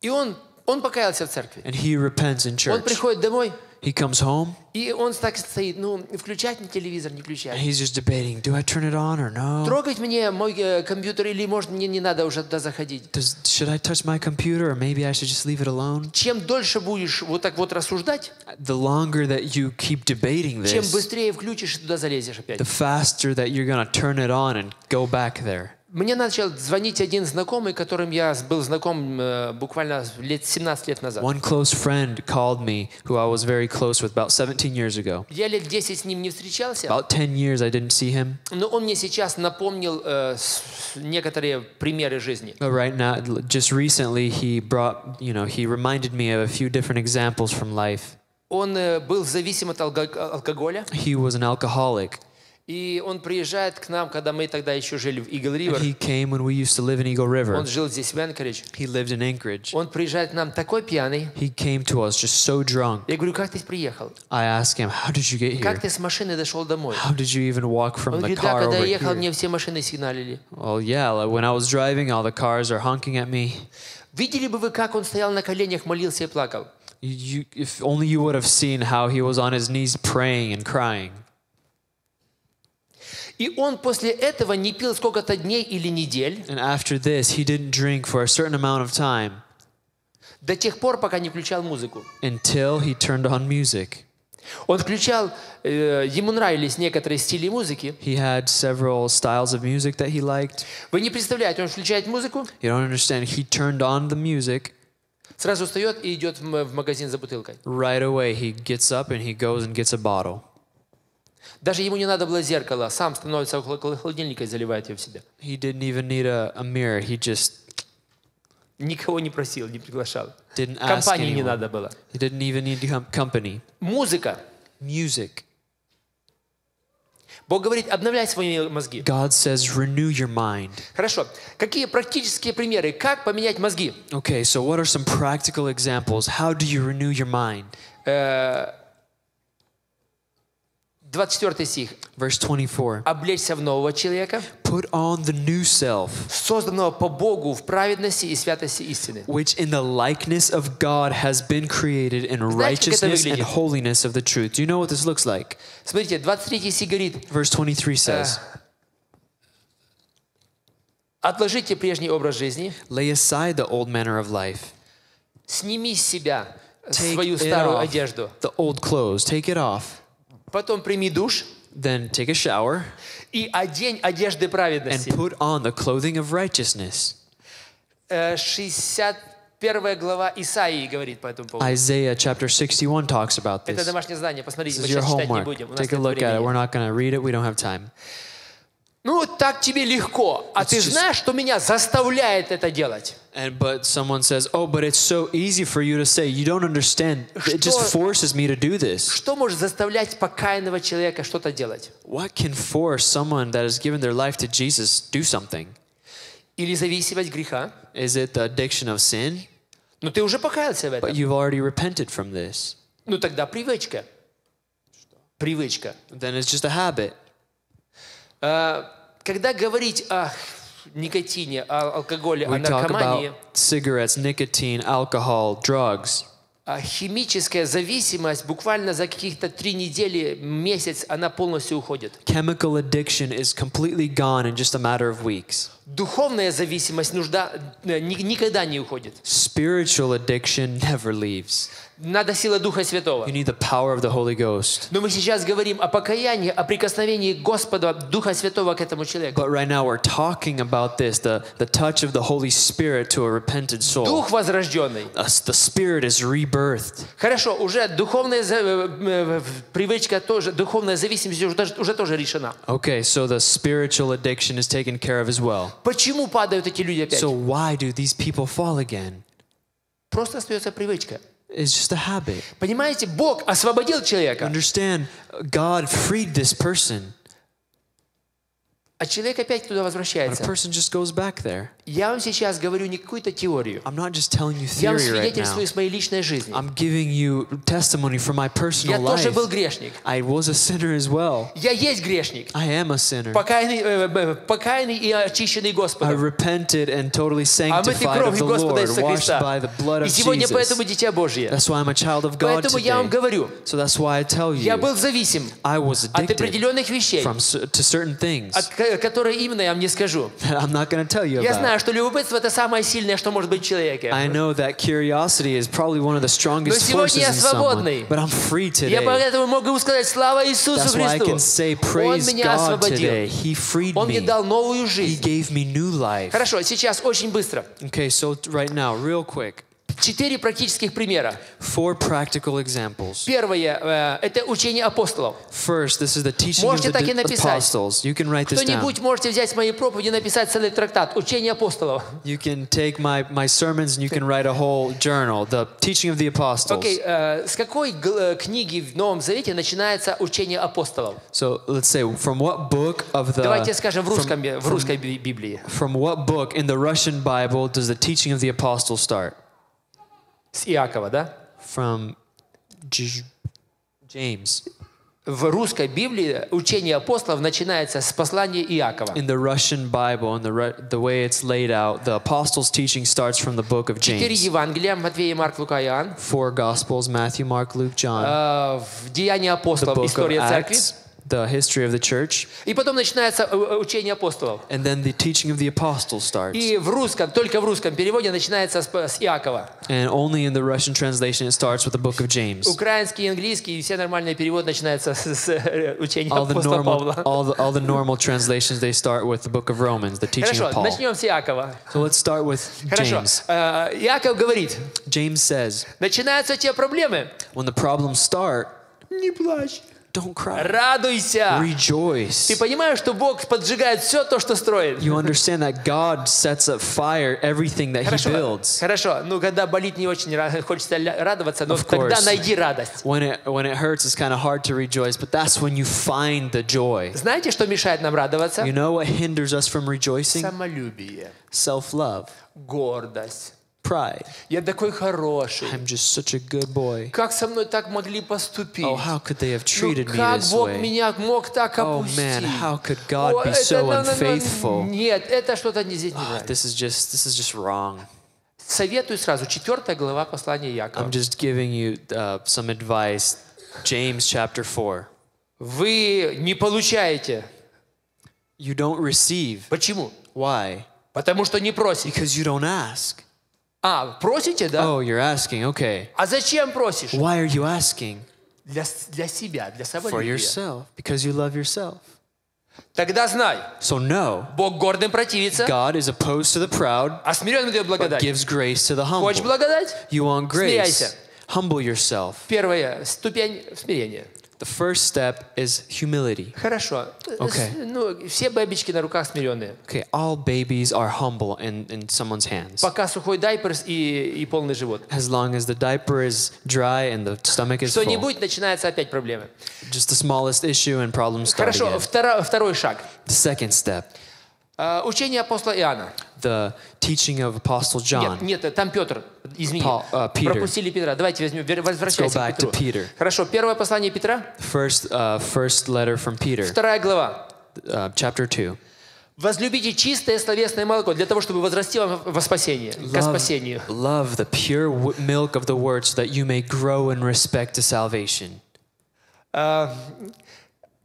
И он он покаялся в церкви. And he repents in church. Он приходит домой. He comes home. И он так стоит, ну включать мне телевизор, не включать. And he's just debating, do I turn it on or no? Трогать мне мой компьютер или может мне не надо уже туда заходить? Should I touch my computer or maybe I should just leave it alone? Чем дольше будешь вот так вот рассуждать, the longer that you keep debating this, чем быстрее включишь и туда залезешь опять, the faster that you're gonna turn it on and go back there. Мне начал звонить один знакомый, которым я был знаком э, буквально лет семнадцать лет назад. One close friend called me, who I was very close with about seventeen years ago. Я лет десять с ним не встречался. About ten years I didn't see him. Но он мне сейчас напомнил э, некоторые примеры жизни. But right now, just recently, he brought, you know, he reminded me of a few different examples from life. Он э, был зависим от алко- алкоголя. He was an alcoholic. И он приезжает к нам, когда мы тогда еще жили в Игл-Ривер. He came when we used to live in Eagle River. Он жил здесь в Анкоридж. He lived in Anchorage. Он приезжает к нам такой пьяный. He came to us just so drunk. Я говорю, как ты приехал? I asked him, how did you get here? Как ты с машины дошел домой? How did you even walk from Он the говорит, car да, когда over я ехал, here? Мне все машины сигналили. Well, yeah, like when I was driving, all the cars are honking at me. Видели бы вы, как он стоял на коленях, молился и плакал? You, if only you would have seen how he was on his knees praying and crying. И он после этого не пил сколько-то дней или недель. And after this, he didn't drink for a certain amount of time. До тех пор, пока не включал музыку. Until he turned on music. Он включал, э, ему нравились некоторые стили музыки. He had several styles of music that he liked. Вы не представляете, он включает музыку. You don't understand. He turned on the music. Сразу встает и идет в магазин за бутылкой. Right away, he gets up and he goes and gets a bottle. Даже ему не надо было зеркало, сам становится около холодильника и заливает ее в себя. He didn't even need a, a mirror. He just Никого не просил, не приглашал. Компании не надо было. Музыка. Music. Бог говорит, обновляй свои мозги. God says, renew your mind. Хорошо. Какие практические примеры? Как поменять мозги? Okay, so what are some practical examples? How do you renew your mind? двадцать четвёртый стих. Verse twenty-four. Облечься в нового человека. Put on the new self. Созданного по Богу в праведности и святости истины. Which in the likeness of God has been created in righteousness and holiness of the truth. Do you know what this looks like? Смотрите, двадцать третий стих говорит. Verse twenty-three says. Отложите прежний образ жизни. Lay aside the old manner of life. Сними с себя свою старую одежду. The old clothes. Take it off. Потом прими душ. Then take a shower. И одень одежды праведности. And put on the clothing of righteousness. шестьдесят первая глава Исаии говорит по этому поводу. Isaiah chapter sixty-one talks about this. Это домашнее задание. Посмотрите, мы сейчас читать не будем. Take a look at it. We're not going to read it. We don't have time. Ну, так тебе легко. А ты знаешь, что меня заставляет это делать? And but someone says, oh, but it's so easy for you to say. You don't understand. It just forces me to do this. Что может заставлять покаянного человека что-то делать? What can force someone that has given their life to Jesus do something? Или зависимость греха? Is it the addiction of sin? Но ты уже покаялся в этом. But you've already repented from this. Ну тогда привычка. Привычка. Then it's just a habit. Uh, когда говорить о никотине, о алкоголе, о наркомании, cigarettes, nicotine, alcohol, drugs. Uh, химическая зависимость буквально за каких-то три недели, месяц, она полностью уходит. Chemical addiction is completely gone in just a matter of weeks. Духовная зависимость нужда никогда не уходит. Spiritual addiction never leaves. Надо сила Духа Святого. You need the power of the Holy Ghost. Но мы сейчас говорим о покаянии, о прикосновении Господа Духа Святого к этому человеку. But right now we're talking about this, the the touch of the Holy Spirit to a repentant soul. Дух возрожденный. The Spirit is rebirthed. Хорошо, уже духовная привычка тоже, духовная зависимость уже тоже решена. Okay, so the spiritual addiction is taken care of as well. Почему падают эти люди опять? So why do these people fall again? Просто остается привычка. It's just a habit. Понимаете, Бог освободил человека. Understand, God freed this person. А человек опять туда возвращается. A person just goes back there. Я вам сейчас говорю не какую-то теорию. I'm not just telling you theory. Я вам свидетельствую из моей личной жизни. I'm giving you testimony from my personal life. Я тоже был грешник. I was a sinner as well. Я есть грешник. I am a sinner. Покаянный, покаянный и очищенный Господом. I repented and totally sanctified of the Lord, washed by the blood of Jesus. И сегодня поэтому дитя Божье. That's why I'm a child of God today. Поэтому я вам говорю. So that's why I tell you. Я был зависим. I was addicted. От определенных вещей. From to certain things. Которые именно я вам не скажу. Я знаю, что любопытство это самое сильное, что может быть в человеке. Но сегодня я свободный. Я поэтому могу сказать слава Иисусу Христу. Он меня освободил. Он мне дал новую жизнь. Хорошо, сейчас очень быстро. Четыре практических примера. Four practical examples. Первое – это учение апостолов. First, this is the teaching of the apostles. You can write this down. Кто-нибудь можете взять мои проповеди и написать целый трактат «Учение апостолов». You can take my my sermons and you can write a whole journal, the teaching of the apostles. Окей, с какой книги в Новом Завете начинается учение апостолов? So let's say from what book of the. Давайте скажем в русском в русской Библии. From what book in the Russian Bible does the teaching of the apostles start? С Иакова, да? From James. В русской Библии учение апостолов начинается с послания Иакова. In the Russian Bible, in the the way it's laid out, the apostles' teaching starts from the book of James. Четыре Евангелия: Матвея, Марк, Лука, Иоанн. Four Gospels: Matthew, Mark, Luke, John. В Деяния апостолов история церкви. The history of the church. И потом начинается учение апостолов. And then the teaching of the apostles starts. И в русском, только в русском переводе начинается с Иакова. And only in the Russian translation it starts with the book of James. Украинский, английский и все нормальные переводы начинаются с учения апостола Павла. All the all the normal translations they start with the book of Romans, the teaching of Paul. Хорошо, начнем с Иакова. So let's start with James. Хорошо. Иаков говорит. James says. Начинаются те проблемы. When the problems start. Не плачь. Don't cry. Радуйся. Rejoice. Ты понимаешь, что Бог поджигает все то, что строит. You understand that God sets up fire everything that He builds. Хорошо. Ну, когда болит, не очень хочется радоваться, но тогда найди радость. When it when it hurts, it's kind of hard to rejoice, but that's when you find the joy. Знаете, что мешает нам радоваться? You know what hinders us from rejoicing? Самолюбие. Self-love. Гордость. Pride. Я такой хороший. I'm just such a good boy. Как со мной так могли поступить? Oh, how could they have treated me this way? Как Бог меня мог так опустить? Oh man, how could God be so unfaithful? Нет, это что-то не здесь не нравится. This is just, this is just wrong. Советую сразу четвертая глава послания Иакова. I'm just giving you uh, some advice. James chapter four. Вы не получаете. You don't receive. Почему? Why? Потому что не просите. Because you don't ask. А, просите, да? Oh, you're asking, okay. А зачем просишь? Why are you asking? Для, для себя, для самолюбия. For yourself, because you love yourself. Тогда знай. So know. Бог гордым противится. God is opposed to the proud, а смиренным дает благодать. But gives grace to the humble. Хочешь благодать? You want grace. Смиряйся. Humble yourself. Первая ступень смирения. The first step is humility. Хорошо. Okay. Ну, все бабички на руках смиренные. Okay, all babies are humble in in someone's hands. Пока сухой дайпер и и полный живот. As long as the diaper is dry and the stomach is full. Что-нибудь начинается опять проблемы. Just the smallest issue and problems start again. Хорошо. Второй второй шаг. The second step. Учение апостола Иоанна. The teaching of Apostle John. Нет, нет, там Петр, извини. Paul, uh, Peter. Пропустили Петра. Давайте возьмем, возвращаемся к Петру. Peter. Хорошо, первое послание Петра. First, uh, first letter from Peter. Вторая глава. Uh, chapter two. Возлюбите чистое словесное молоко для того, чтобы возрасти вам во спасение, ко спасению. Love the pure milk of the word, so that you may grow in respect to salvation. Uh,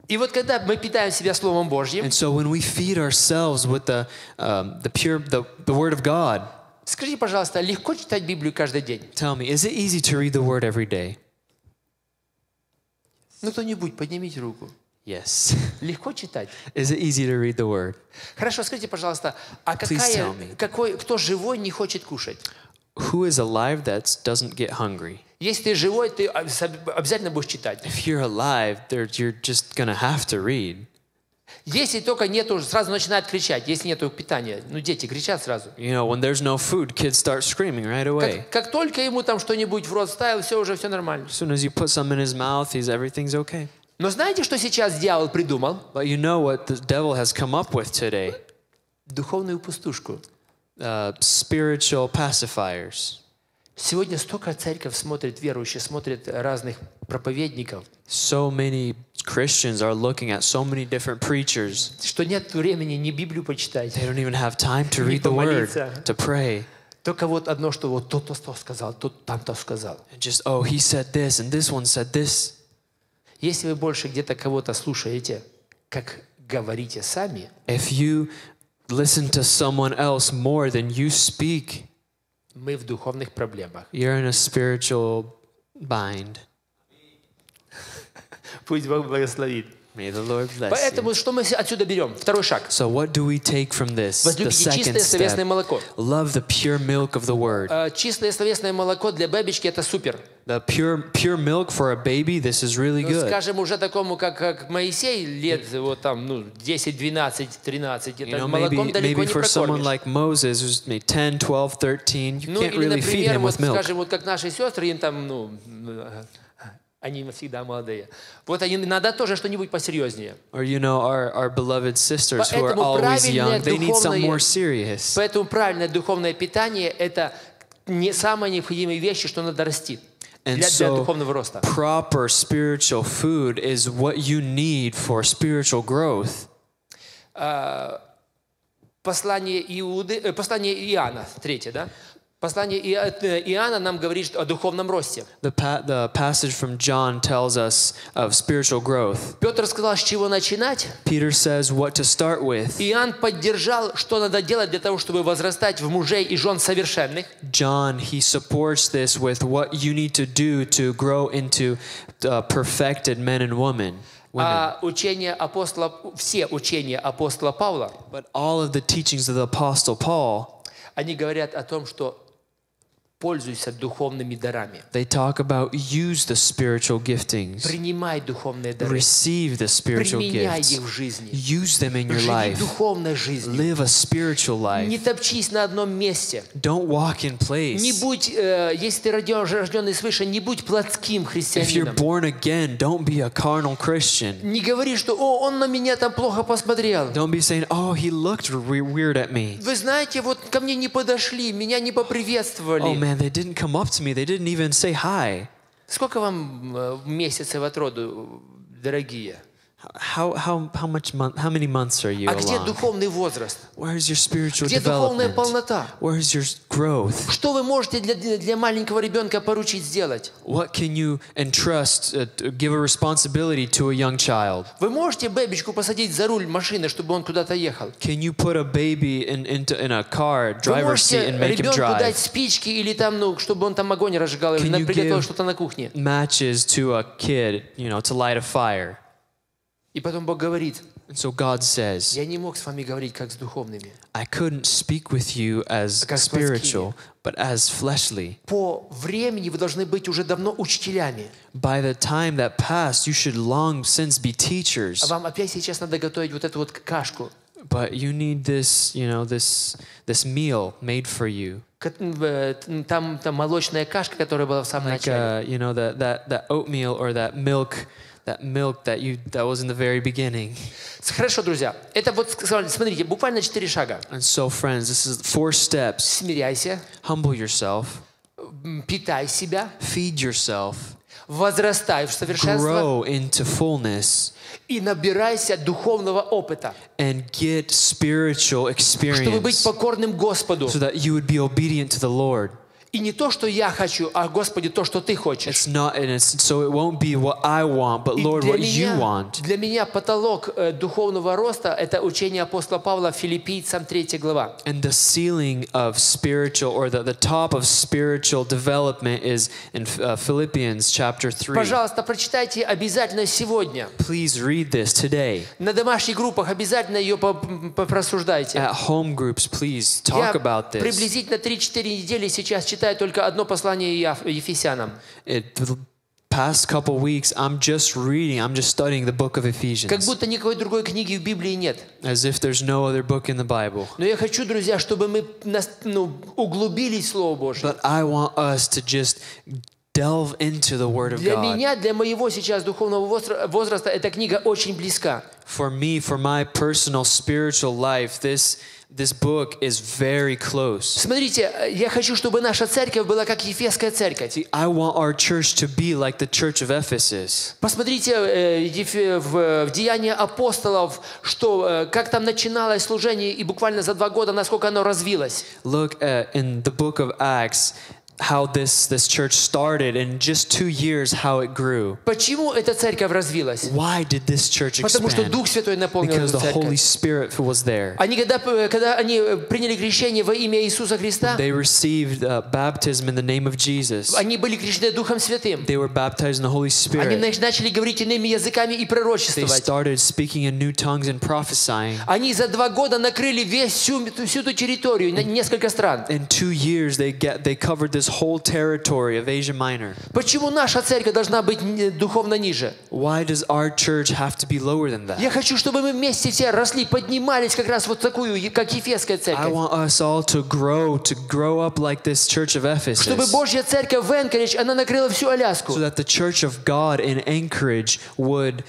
И вот когда мы питаем себя словом Божьим, and so when we feed ourselves with the um, the pure the the word of God, скажи, пожалуйста, легко читать Библию каждый день? Tell me, is it easy to read the word every day? Ну кто-нибудь поднимите руку. Yes. Легко читать? Is it easy to read the word? Хорошо, скажите, пожалуйста, а какая какой кто живой не хочет кушать? Who is alive that doesn't get hungry? Если ты живой, ты обязательно будешь читать. If you're alive, you're just gonna have to read. Если только нету, сразу начинают кричать. Если нету питания, ну дети кричат сразу. You know, when there's no food, kids start screaming right away. Как, как только ему там что-нибудь в рот ставил, все уже все нормально. As soon as you put something in his mouth, he's everything's okay. Но знаете, что сейчас дьявол придумал? But you know what the devil has come up with today? Духовную пустушку. Uh, spiritual pacifiers. Сегодня столько церковь смотрит, верующие смотрят разных проповедников. So many Christians are looking at so many different preachers. Что нет времени ни Библию почитать. They don't even have time to read the word, to pray. Только вот одно, что вот тот то сказал, тот там то сказал. Just oh, he said this and this one said this. Если вы больше где-то кого-то слушаете, как говорите сами. If you listen to someone else more than you speak. Мы в духовных проблемах. You're in a spiritual bind. Пусть Бог благословит. May the Lord bless you. Поэтому что мы отсюда берем? Второй шаг. So what do we take from this? The second step. Love the pure milk of the word. Чистое словесное молоко для бабички это супер. The pure pure milk for a baby, this is really good. Скажем уже такому как как Моисей лет вот там ну десять, двенадцать, тринадцать это молоком далеко не прокормишь. Maybe for someone like Moses who's maybe ten, twelve, thirteen, you can't really feed him with milk. Ну, скажем вот как наши сестры им там ну они всегда молодые. Вот они надо тоже что-нибудь посерьезнее. Or you know our our beloved sisters who are always young, they need some more serious. Поэтому правильное духовное питание это не самые необходимые вещи, что надо расти. And so, proper spiritual food is what you need for spiritual growth. Послание Иуды, послание Иоанна, третье, да? Послание Иоанна нам говорит о духовном росте. The passage from John tells us of spiritual growth. Петр сказал, с чего начинать. Peter says what to start with. Иоанн поддержал, что надо делать для того, чтобы возрастать в мужей и жен совершенных. John, he supports this with what you need to do to grow into perfected men and women. А учение апостола, все учения апостола Павла. But all of the teachings of the apostle Paul. Они говорят о том, что Пользуйся духовными дарами. They talk about use the spiritual giftings. Принимай духовные дары. Receive the spiritual gifts. Применяй их в жизни. Use them in your life. Живи духовной жизнью. Live a spiritual life. Не топчись на одном месте. Don't walk in place. Не будь, если ты рожденный свыше, не будь плотским христианином. If you're born again, don't be a carnal Christian. Не говори, что «О, он на меня там плохо посмотрел». Don't be saying, «Oh, he looked weird at me». Вы знаете, вот ко мне не подошли, меня не поприветствовали. Man, they didn't come up to me. They didn't even say hi. Сколько вам месяцев от роду, дорогие? How how how much month? How many months are you? А где духовный возраст? Where is your spiritual development? Где духовная полнота? Where is your growth? Что вы можете для для маленького ребенка поручить сделать? What can you entrust, give a responsibility to a young child? Вы можете бэбичку посадить за руль машины, чтобы он куда-то ехал? Can you put a baby in into in a car, driver's seat, and make him drive? Вы можете ребенку дать спички или там, ну, чтобы он там огонь разжигал или приготовил что-то на кухне? Matches to a kid, you know, to light a fire. И потом Бог говорит, so God says, я не мог с вами говорить как с духовными, I couldn't speak with you as spiritual, but as fleshly. По времени вы должны быть уже давно учителями. By the time that passed, you should long since be teachers. А вам опять сейчас надо готовить вот эту вот кашку. But you need this, you know, this this meal made for you. Там там молочная кашка, которая была в самом начале. You know, that that that oatmeal or that milk. That milk that you that was in the very beginning. Хорошо, друзья. Это вот смотрите, буквально четыре шага. And so, friends, this is four steps. Смиряйся. Humble yourself. Питай себя. Feed yourself. Возрастай в совершенство. Grow into fullness. И набирайся духовного опыта. And get spiritual experience. Чтобы быть покорным Господу. So that you would be obedient to the Lord. И не то, что я хочу, а, Господи, то, что Ты хочешь. Для меня потолок э, духовного роста — это учение апостола Павла Филиппийцам третья глава. And the ceiling of spiritual, or the, the top of spiritual development is in uh, Philippians chapter three. Пожалуйста, прочитайте обязательно сегодня. Please read this today. На домашних группах обязательно ее попросуждайте. At home groups, please talk about this. Я приблизительно три-четыре недели сейчас читаю только одно послание Ефесянам. The past couple weeks, I'm just reading, I'm just studying the book of Ephesians. Как будто никакой другой книги в Библии нет. As if there's no other book in the Bible. Но я хочу, друзья, чтобы мы углубились в Слово Божье. But I want us to just delve into the Word of God. Для меня, для моего сейчас духовного возраста эта книга очень близка. For me, for my personal spiritual life, this This book is very close. Смотрите, я хочу, чтобы наша церковь была как Ефесская церковь. I want our church to be like the church of Ephesus. Посмотрите в Деяния апостолов, что как там начиналось служение и буквально за два года насколько оно развилось. Look at in the book of Acts how this this church started and just two years how it grew. Почему эта церковь развилась? Why did this church expand? Потому что Дух Святой наполнил церковь. Because the Holy Spirit was there. Они когда когда они приняли крещение во имя Иисуса Христа. They received uh, baptism in the name of Jesus. Они были крещены Духом Святым. They were baptized in the Holy Spirit. Они начали говорить иными языками и пророчествовать. They started speaking in new tongues and prophesying. Они за два года накрыли весь всю всю эту территорию, несколько стран. In two years they get they covered this whole territory of Asia Minor. Почему наша церковь должна быть духовно ниже? Why does our church have to be lower than that? Я хочу, чтобы мы вместе все росли, поднимались как раз вот такую, как Ефесская церковь. I want us all to grow, to grow up like this church of Ephesus. Чтобы Божья церковь в Анкоридж, она накрыла всю Аляску. So that the church of God in Anchorage would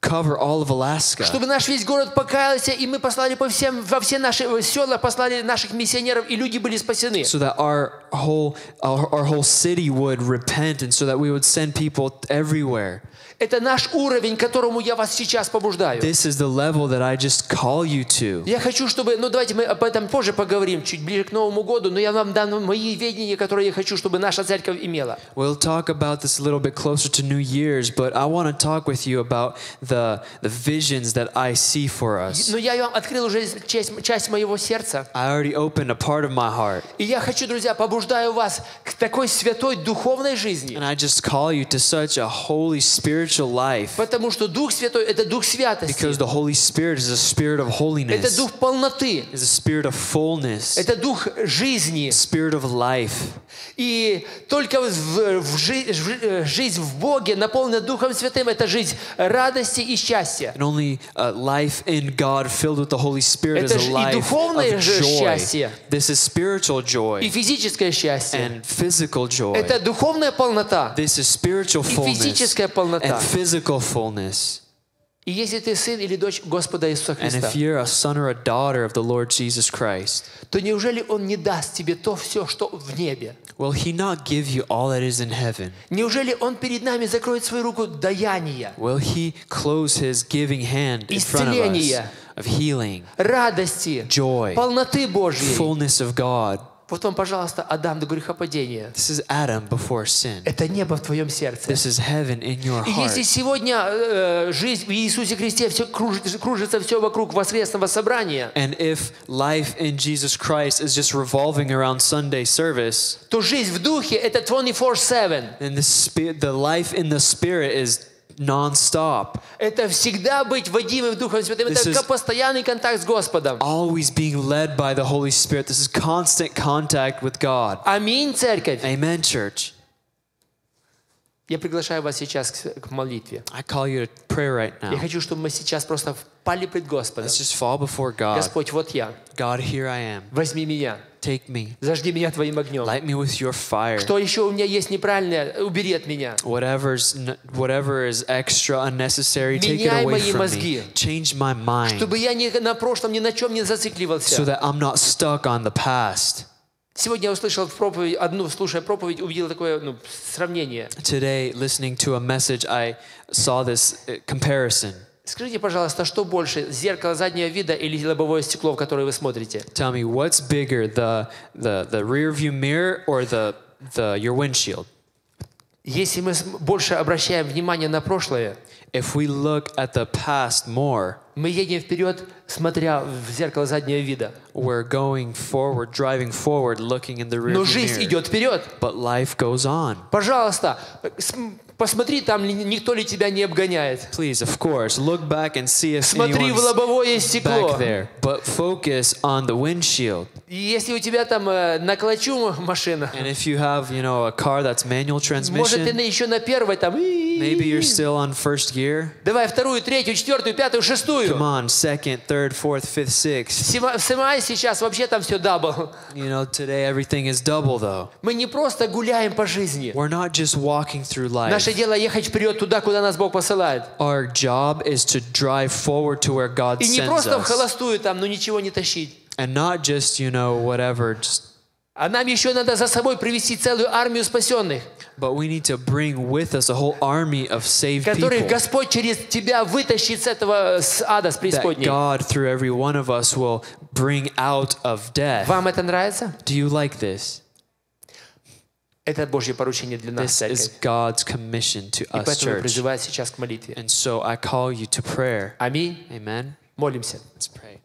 cover all of Alaska. Чтобы наш весь город покаялся, и мы послали по всем, во все наши села послали наших миссионеров, и люди были спасены. So that our whole Our, our whole city would repent, and so that we would send people everywhere. Это наш уровень, к которому я вас сейчас побуждаю. This is the level that I just call you to. Я хочу, чтобы, ну давайте мы об этом позже поговорим, чуть ближе к Новому году, но я вам дам мои видения, которые я хочу, чтобы наша церковь имела. We'll talk about this a little bit closer to New Year's, but I want to talk with you about the the visions that I see for us. Но я вам открыл уже часть, часть моего сердца. I already opened a part of my heart. И я хочу, друзья, побуждаю вас к такой святой духовной жизни. And I just call you to such a holy spirit. Потому что Дух Святой — это Дух святости. Because the Holy Spirit is a spirit of holiness. Это Дух полноты. Is a spirit of fullness. Это Дух жизни. Spirit of life. И только в, в, в, жизнь в Боге, наполненная Духом Святым, это жизнь радости и счастья. And only uh, life in God, filled with the Holy Spirit, is a life of joy. This is spiritual joy. И физическое счастье. And physical joy. Это духовная полнота. This is spiritual fullness. И физическая полнота. And physical fullness. И если ты сын или дочь Господа Иисуса Христа, то неужели Он не даст тебе то все, что в небе? Will He not give you all that is in heaven? Неужели Он перед нами закроет свою руку даяния? Will He close His giving hand in front of us of healing, радости, joy, полноты Божьей, fullness of God? Вот вам, пожалуйста, Адам до грехопадения. Это небо в твоем сердце. И если сегодня э, жизнь в Иисусе Христе все кружится, кружится все вокруг воскресного собрания, service, то жизнь в Духе — это двадцать четыре семь. Non-stop. Это всегда быть водимым Духом Святым. Это постоянный контакт с Господом. Always being led by the Holy Spirit. This is constant contact with God. Аминь, церковь. Amen, church. Я приглашаю вас сейчас к молитве. I call you to prayer right now. Я хочу, чтобы мы сейчас просто впали пред Господом. Let's just fall before God. Господь, вот я. God, here I am. Возьми меня. Take me. Зажги меня твоим огнем. Light me with your fire. Что еще у меня есть неправильное, убери от меня. Whatever's, whatever is extra, unnecessary, take it away from me. Change my mind. Чтобы я не на прошлом, ни на чем не зацикливался. So that I'm not stuck on the past. Сегодня я услышал в проповедь, одну, слушая проповедь, увидел такое, ну, сравнение. Today, listening to a message, I saw this comparison. Скажите, пожалуйста, что больше, зеркало заднего вида или лобовое стекло, в которое вы смотрите? Tell me, what's bigger, the the the rear view mirror or the the your windshield? Если мы больше обращаем внимание на прошлое, if we look at the past more, мы едем вперед, смотря в зеркало заднего вида. We're going forward, driving forward, looking in the rear view mirror. Но жизнь идет вперед. But life goes on. Пожалуйста, посмотри, там никто ли тебя не обгоняет. Please, of course, look back and see if Смотри в лобовое стекло. Back there. But focus on the windshield. Если у тебя там э, на клачу машина. And if you have, you know, a car that's manual transmission. Может, ты еще на первой там. Maybe you're still on first gear. Давай вторую, третью, четвертую, пятую, шестую. Come on, second, third, fourth, fifth, sixth. Снимай сейчас вообще там все double. You know, today everything is double though. Мы не просто гуляем по жизни. We're not just walking through life. Дело ехать вперед туда, куда нас Бог посылает. Our job is to drive forward to where God sends us. И не просто в холостую там, но ничего не тащить. And not just, you know, whatever. Just... А нам еще надо за собой привести целую армию спасенных. But we need to bring with us a whole army of saved people. Которых Господь через тебя вытащит с этого с ада, с преисподней. That God through every one of us will bring out of death. Вам это нравится? Do you like this? Это Божье поручение для нас, церковь. This is God's commission to us, church. И поэтому я призываю сейчас к молитве. And so I call you to prayer. Аминь. Amen. Молимся. Let's pray.